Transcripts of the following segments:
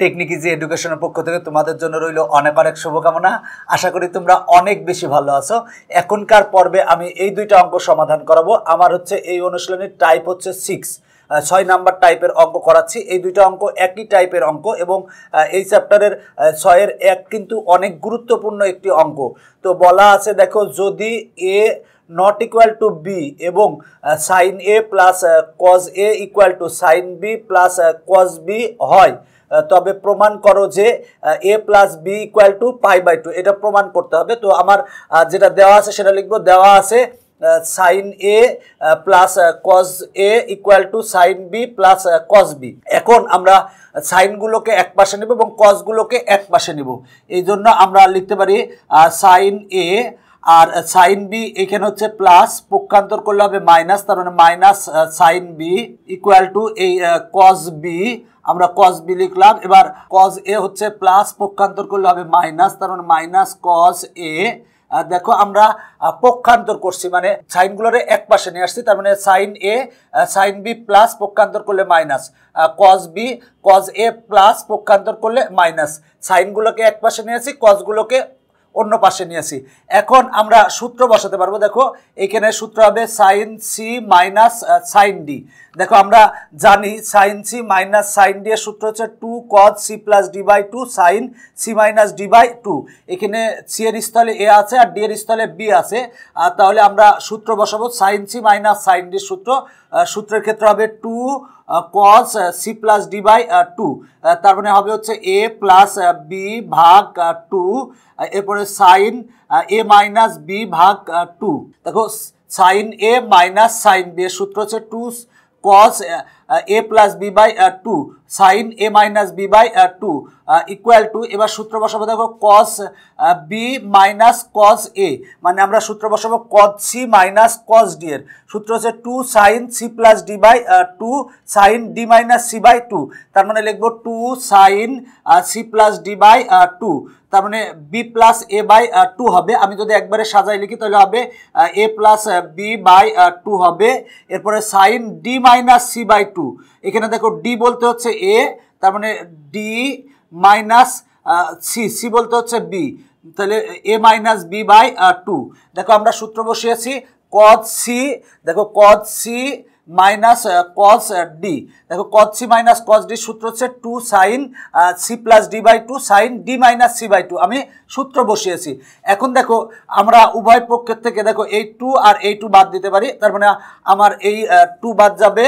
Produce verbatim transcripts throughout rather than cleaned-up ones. Technique easy এডুকেশনের পক্ষ থেকে তোমাদের জন্য রইল অনেক অনেক শুভকামনা। আশা করি তোমরা অনেক বেশি ভালো আছো। এখনকার পর্বে আমি এই দুইটা অঙ্ক সমাধান করাবো। আমার হচ্ছে এই অনুশীলনীর টাইপ হচ্ছে সিক্স, ছয় নাম্বার টাইপের অঙ্ক করাচ্ছি। এই দুইটা অঙ্ক একই টাইপের অঙ্ক এবং এই চ্যাপ্টারের ছয়ের এক কিন্তু অনেক গুরুত্বপূর্ণ একটি অঙ্ক। তো বলা আছে, দেখো, যদি এ not equal to b এবং sin a plus cos a equal to sin b plus cos b হয় তবে প্রমাণ করো যে a plus b equal to pi by two। এটা প্রমাণ করতে হবে। তো আমার যেটা দেওয়া আছে সেটা লিখবো। দেওয়া আছে sin a plus cos a equal to sin b plus cos b। এখন আমরা sin গুলোকে এক পাশে নেব এবং cos গুলোকে এক পাশে নেব, এই জন্য আমরা লিখতে পারি sin a আর সাইন বি এখানে হচ্ছে প্লাস, পক্ষান্তর করলে হবে মাইনাস, তার মানে minus sine B equal to এই কস বি, আমরা কস বি লিখলাম। এবার কস এ হচ্ছে প্লাস, পক্ষান্তর করলে হবে মাইনাস, তার মানে মাইনাস কস এ। দেখো আমরা পক্ষান্তর করছি, মানে সাইনগুলোরে এক পাশে নিয়ে আসছি, তার মানে sine A sine B plus, পক্ষান্তর করলে minus cos B, cos A plus, পক্ষান্তর করলে মাইনাস। সাইনগুলোকে এক পাশে নিয়ে আসি, কসগুলোকে অন্য পাশে নিয়ে আসি। এখন আমরা সূত্র বসাতে পারবো। দেখো এখানে সূত্র হবে sine C minus sine D. দেখো আমরা জানি sine C minus sine D এর সূত্র হচ্ছে two cos C plus D by two sine C minus D by two. এখানে সি এর স্থলে এ আছে আর ডি এর স্থলে বি আছে, তাহলে আমরা সূত্র বসাবো সাইন সি মাইনাস সাইন ডির সূত্র। সূত্রের ক্ষেত্রে হবে two cos C plus D by two, তার মানে হবে হচ্ছে এ প্লাস বি ভাগ টু, এরপরে সাইন এ মাইনাস বি ভাগ টু। দেখো sine A minus sine B এর সূত্র হচ্ছে two cos A plus B by two sine A minus B by two equal to. এবার সূত্র বসাবো, দেখো কস বি মাইনাস কস এ, মানে আমরা সূত্র বসাবো cos C minus cos D এর সূত্র হচ্ছে two sine C plus D by two sine D minus C by two, তার মানে লিখবো two sine C plus D by two, তার মানে B plus A by two হবে। আমি যদি একবারে সাজাই লিখি তাহলে হবে A plus B by two হবে, এরপরে sine D minus C by two. এখানে দেখো ডি বলতে হচ্ছে এ, তার মানে ডি মাইনাস সি, সি বলতে হচ্ছে বি, তাহলে A minus B by two. দেখো আমরা সূত্র বসিয়েছি কজ সি, দেখো cos C minus cos D. দেখো cos C minus cos D সূত্র হচ্ছে two sine C plus D by two sine D minus C by two, আমি সূত্র বসিয়েছি। এখন দেখো আমরা উভয় পক্ষের থেকে দেখো এই টু আর এই টু বাদ দিতে পারি, তার মানে আমার এই টু বাদ যাবে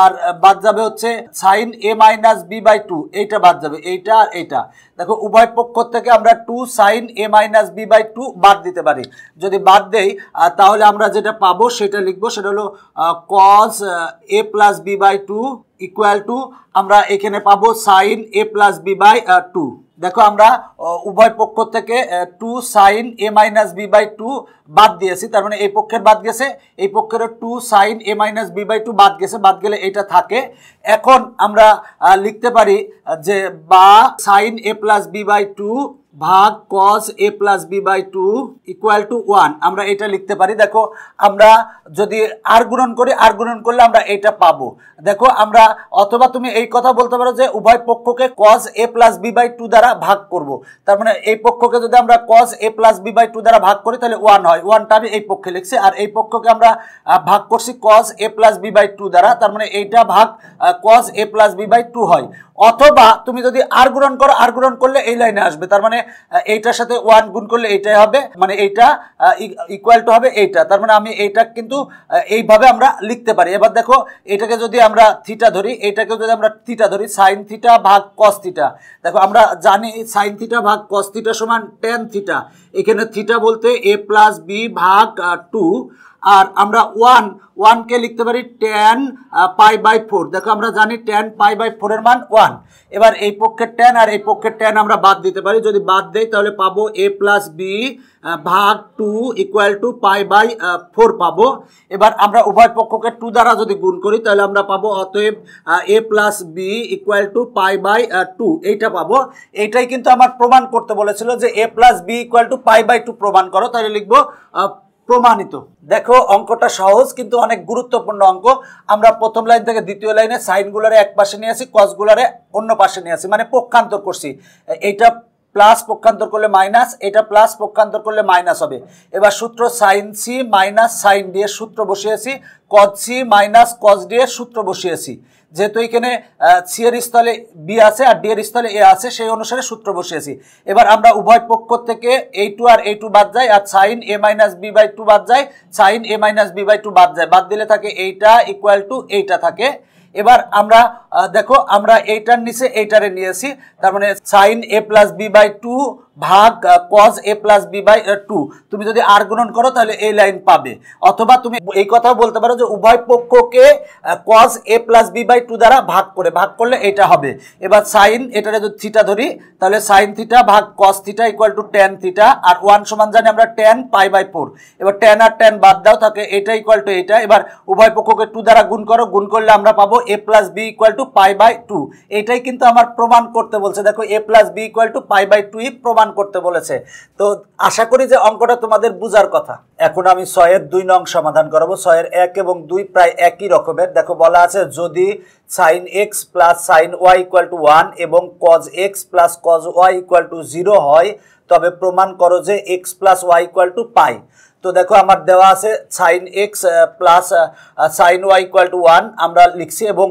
আর বাদ যাবে হচ্ছে sine A minus B by two, এইটা বাদ যাবে, এইটা আর এইটা। দেখো উভয় পক্ষ থেকে আমরা two sine A minus B by two বাদ দিতে পারি। যদি বাদ দেই তাহলে আমরা যেটা পাবো সেটা লিখবো, সেটা হলো cos A plus B by two equal to, আমরা এখানে পাবো sine A plus B by two. দেখো আমরা উভয় পক্ষ থেকে two sine A minus B by two বাদ দিয়েছি, তার মানে এই পক্ষের বাদ গেছে, এই পক্ষের two sine A minus B by two বাদ গেছে, বাদ গেলে এটা থাকে। এখন আমরা লিখতে পারি যে বা sine A plus B by two ভাগ cos A plus B by two equal to one, আমরা এটা লিখতে পারি। দেখো আমরা যদি আর গুণন করি, আর গুণন করলে আমরা এটা পাবো। দেখো আমরা অথবা তুমি এই কথা বলতে পারো যে উভয় পক্ষকে cos A plus B by two দ্বারা ভাগ করবো, তার মানে এই পক্ষকে যদি আমরা cos A plus B by two দ্বারা ভাগ করি তাহলে ওয়ান হয়। ওয়ানটা আমি এই পক্ষে লিখছি, আর এই পক্ষকে আমরা ভাগ করছি cos A plus B by two দ্বারা, তার মানে এইটা ভাগ cos A plus B by two হয়। অথবা তুমি যদি আর গুণন করো, আর গুণন করলে এই লাইনে আসবে, তার মানে এইটার সাথে ওয়ান গুণ করলে এইটাই হবে, মানে এইটা ইকুয়াল টু হবে এইটা, তার মানে আমি এইটা কিন্তু এইভাবে আমরা লিখতে পারি। এবার দেখো এটাকে যদি আমরা থিটা ধরি, এইটাকে যদি আমরা থিটা ধরি সাইন থিটা ভাগ কস থিটা। দেখো আমরা জানি সাইন থিটা ভাগ কস থিটা সমান টেন থিটা, এখানে থিটা বলতে এ প্লাস বি ভাগ টু, আর আমরা ওয়ান ওয়ানকে লিখতে পারি টেন পাই বাই ফোর। দেখো আমরা জানি টেন পাই বাই ফোরের মান ওয়ান। এবার এই পক্ষের টেন আর এই পক্ষের টেন আমরা বাদ দিতে পারি, যদি বাদ দেই তাহলে পাবো এ প্লাস বি ভাগ two equal to pi by four পাবো। এবার আমরা উভয় পক্ষকে টু দ্বারা যদি গুণ করি তাহলে আমরা পাবো, অতএব A plus B equal to pi by two, এইটা পাবো। এইটাই কিন্তু আমার প্রমাণ করতে বলেছিল যে A plus B equal to pi by two প্রমাণ করো, তাহলে লিখবো প্রমাণিত। দেখো অঙ্কটা সহজ কিন্তু অনেক গুরুত্বপূর্ণ অঙ্ক। আমরা প্রথম লাইন থেকে দ্বিতীয় লাইনে সাইনগুলারে এক পাশে নিয়ে আসি, কজগুলারে অন্য পাশে নিয়ে আসি, মানে পক্ষান্তর করছি। এটা প্লাস পক্ষান্তর করলে মাইনাস, এটা প্লাস পক্ষান্তর করলে মাইনাস হবে। এবার সূত্র সাইন সি মাইনাস সাইন দিয়ে সূত্র বসিয়েছি, কজ সি মাইনাস কজ দিয়ে সূত্র বসিয়েছি। যেহেতু এখানে সি এর স্থলে বি আছে আর ডি এর স্থলে এ আছে, সেই অনুসারে সূত্র বসিয়েছি। এবার আমরা উভয় পক্ষ থেকে এই টু আর এই টু বাদ যায়, আর sine A minus B by two বাদ যায়, sine A minus B by two বাদ যায়, বাদ দিলে থাকে এইটা ইকুয়াল টু এইটা থাকে। এবার আমরা দেখো আমরা এইটার নিচে এইটারে নিয়েছি, তার মানে sine A plus B by two ভাগ cos A plus B by two. তুমি যদি আর গুণন করো তাহলে এই লাইন পাবে, অথবা তুমি এই কথাও বলতে পারো যে উভয় পক্ষকে cos A plus B by two দ্বারা ভাগ করে, ভাগ করলে এটা হবে। এবার সাইন এটারে যদি থিটা ধরি তাহলে সাইন থিটা ভাগ cos theta equal to tan theta, আর ওয়ান সমান জানি আমরা টেন পাই বাই ফোর। এবার টেন আর টেন বাদ দাও, তাকে এটা ইকুয়াল টু এটা। এবার উভয় পক্ষকে টু দ্বারা গুণ করো, গুণ করলে আমরা পাবো A plus B equal to pi by two. এটাই কিন্তু আমার প্রমাণ করতে বলছে। দেখো A plus B equal to pi by two প্রমাণ করতে বলেছে। তো আশা করি যে অঙ্কটা তোমাদের বুঝার কথা। এখন আমি ছয়ের দুই নং সমাধান করবো। ছয়ের এক এবং দুই প্রায় একই রকমের। দেখো বলা আছে যদি sine X plus sine Y equal to one এবং cos X plus cos Y equal to zero হয় তবে প্রমাণ করো যে X plus Y equal to pi. তো দেখো আমার দেওয়া আছে sine X plus sine Y equal to one আমরা লিখছি, এবং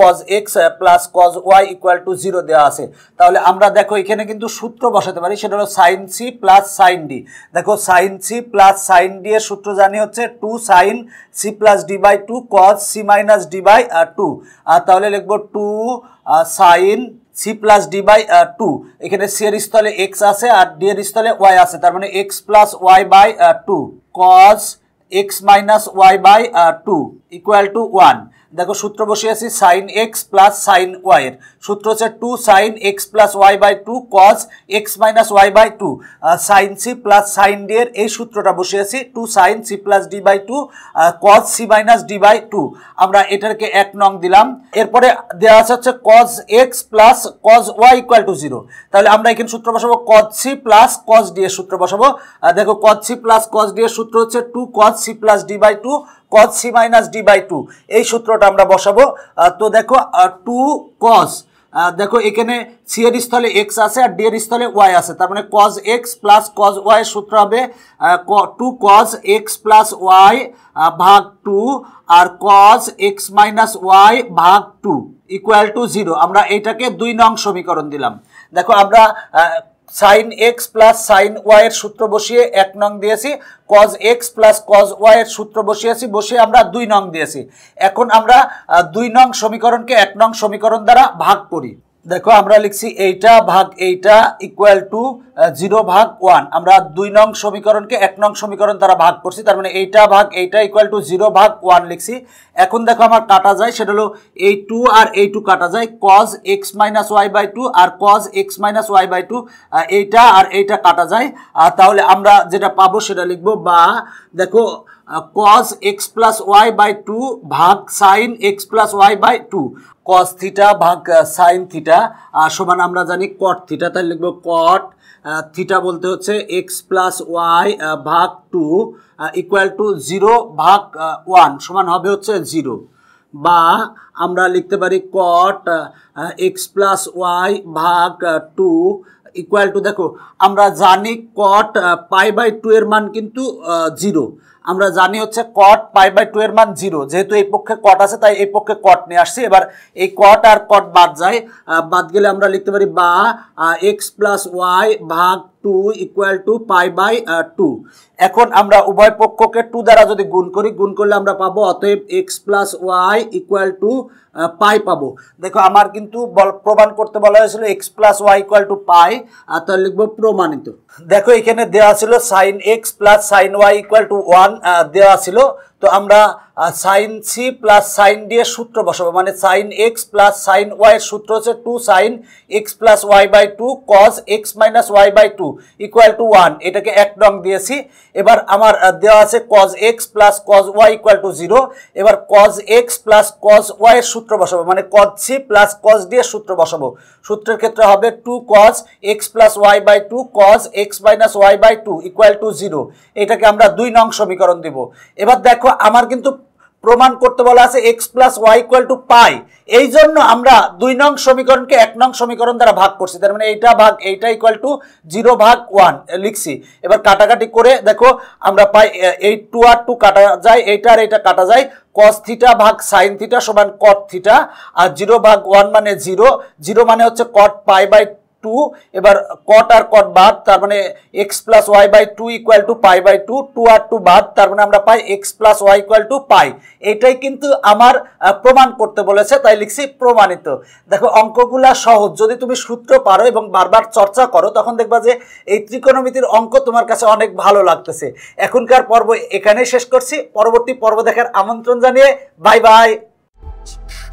cos X plus cos Y equal to zero দেওয়া আছে। তাহলে আমরা দেখো এখানে কিন্তু সূত্র বসাতে পারি, সেটা হলো sine C plus sine D. দেখো sine C plus sine D এর সূত্র জানি হচ্ছে two sine C plus D by two cos C minus D by two. আর তাহলে লিখবো two sine C plus D by two. এখানে সি এর স্থলে এক্স আছে আর ডি এর স্থলে ওয়াই আছে, তার মানে X plus Y by two cos X minus Y by two equal to one. দেখো সূত্র বসিয়েছি sine X plus sine Y এর সূত্র হচ্ছে two sine X plus Y by two cos X minus Y by two. Sine C plus sine D এর এই সূত্রটা বসিয়েছি two sine C plus D by two cos C minus D by two. আমরা এটাকে এক নং দিলাম। এরপরে দেওয়া আছে হচ্ছে cos X plus cos Y equal to zero. তাহলে আমরা এখানে সূত্র বসাবো cos C plus cos D এর সূত্র বসাবো। দেখো cos C plus cos D এর সূত্র হচ্ছে two cos C plus D by two cos C minus D by two. এই সূত্রটা আমরা বসাবো। তো দেখো টু কজ, দেখো এখানে সি এর স্থলে এক্স আছে আর ডি এর স্থলে ওয়াই আছে, তার মানে cos X plus cos Y সূত্র হবে two cos X plus Y ভাগ টু আর কজ এক্স মাইনাস ওয়াই ভাগ টু ইকুয়াল টু জিরো। আমরা এইটাকে দুই নং সমীকরণ দিলাম। দেখো আমরা sine X plus sine Y এর সূত্র বসিয়ে এক নং দিয়েছি, cos X plus cos Y এর সূত্র বসিয়েছি, বসিয়ে আমরা দুই নং দিয়েছি। এখন আমরা দুই নং সমীকরণকে এক নং সমীকরণ দ্বারা ভাগ করি। দেখো আমরা লিখছি এইটা ভাগ এইটা ইকুয়াল টু জিরো ভাগ ওয়ান। আমরা দুই নং সমীকরণকে এক নং সমীকরণ দ্বারা ভাগ করছি, তার মানে এইটা ভাগ এইটা ইকুয়াল টু জিরো ভাগ ওয়ান লিখছি। এখন দেখো আমার কাটা যায়, সেটা হলো এই টু আর এই টু কাটা যায়, cos X minus Y by two আর cos X minus Y by two এইটা আর এইটা কাটা যায়। আর তাহলে আমরা যেটা পাবো সেটা লিখবো, বা দেখো cos X plus Y by two ভাগ sine X plus Y by two cos theta ভাগ সাইন থিটা সমান আমরা জানি কট থিটা। তাহলে লিখবো কট থিটা বলতে হচ্ছে এক্স প্লাস ওয়াই ভাগ টু ইকুয়াল টু জিরো ভাগ ওয়ান সমান হবে হচ্ছে জিরো, বা আমরা লিখতে পারি কট এক্স প্লাস ওয়াই ভাগ টু ইকুয়াল টু। দেখো আমরা জানি কট পাই বাই টু এর মান কিন্তু জিরো, আমরা জানি হচ্ছে কট পাই বাই টু এর মান জিরো। যেহেতু এই পক্ষে কট আছে তাই এই পক্ষে কট নিয়ে আসছি। এবার এই কট আর কট বাদ যায়, বাদ গেলে আমরা লিখতে পারি বা এক্স প্লাস ওয়াই ভাগ two equal to pi by two. এখন আমরা উভয় পক্ষকে টু দ্বারা যদি গুণ করি, গুণ করলে আমরা পাবো অতএব X plus Y equal to pi পাবো। দেখো আমার কিন্তু প্রমাণ করতে বলা হয়েছিল X plus Y equal to pi, আর তাহলে লিখবো প্রমাণিত। দেখো এখানে দেওয়া ছিল sine X plus sine Y equal to one দেওয়া ছিল। তো আমরা sin c plus sin d এর সূত্র বসাবো মানে sin x plus sin y এর সূত্র হচ্ছে two sin x plus y by two cos x minus y by two equal to one এটাকে এক নং দিয়েছি এবার আমার দেওয়া আছে cos x plus cos y equal to zero এবার cos x plus cos y এর সূত্র বসাবো মানে cos c plus cos d এর সূত্র বসাবো সূত্রের ক্ষেত্রে হবে two cos x plus y by two cos x minus y by two equal to zero এটাকে আমরা দুই নং সমীকরণ দেব এবার দেখো আমার কিন্তু প্রমাণ করতে বলা আছে x plus y equal to pi এইজন্য আমরা দুই নং সমীকরণকে এক নং সমীকরণ দ্বারা ভাগ করছি তার মানে এইটা ভাগ এইটা equal to zero ভাগ one লিখছি এবার কাটাকাটি করে দেখো আমরা পাই এই two আর two কাটা যায় এইটা আর এইটা কাটা যায় cos theta ভাগ sin theta সমান cot theta আর zero ভাগ one মানে zero zero মানে হচ্ছে cot pi by two এবার cot আর cot বাদ তার মানে x plus y by two equal to pi by two two R two বাদ তার মানে আমরা পাই x plus y equal to pi এটাই কিন্তু আমার প্রমাণ করতে বলেছে তাই লিখছি প্রমাণিত দেখো অঙ্কগুলা সহজ যদি তুমি সূত্র পারো এবং বারবার চর্চা করো তখন দেখবা যে এই ত্রিকোণমিতির অঙ্ক তোমার কাছে অনেক ভালো লাগতেছে এখনকার পর্ব এখানেই শেষ করছি পরবর্তী পর্ব দেখার আমন্ত্রণ জানিয়ে বাই বাই